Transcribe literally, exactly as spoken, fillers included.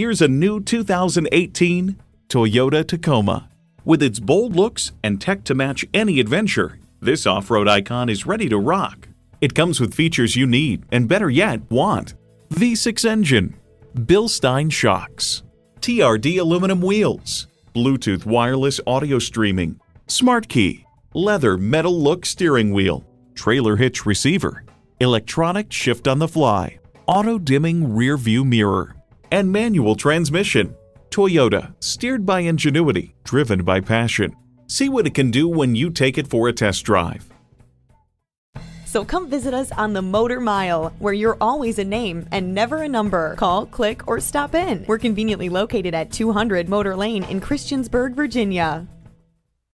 Here's a new two thousand eighteen Toyota Tacoma. With its bold looks and tech to match any adventure, this off-road icon is ready to rock. It comes with features you need, and better yet, want. V six engine, Bilstein shocks, T R D aluminum wheels, Bluetooth wireless audio streaming, smart key, leather metal look steering wheel, trailer hitch receiver, electronic shift on the fly, auto-dimming rear view mirror, and manual transmission. Toyota, steered by ingenuity, driven by passion. See what it can do when you take it for a test drive. So come visit us on the Motor Mile, where you're always a name and never a number. Call, click, or stop in. We're conveniently located at two hundred Motor Lane in Christiansburg, Virginia.